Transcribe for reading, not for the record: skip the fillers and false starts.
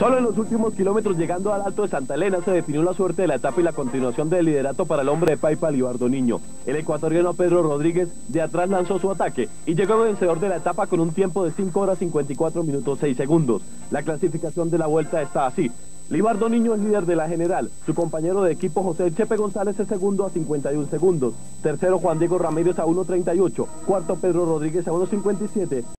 Solo en los últimos kilómetros llegando al Alto de Santa Elena se definió la suerte de la etapa y la continuación del liderato para el hombre de Paipa, Libardo Niño. El ecuatoriano Pedro Rodríguez de atrás lanzó su ataque y llegó vencedor de la etapa con un tiempo de 5 horas 54 minutos 6 segundos. La clasificación de la vuelta está así. Libardo Niño es líder de la general, su compañero de equipo José Chepe González es segundo a 51 segundos, tercero Juan Diego Ramírez a 1.38, cuarto Pedro Rodríguez a 1.57,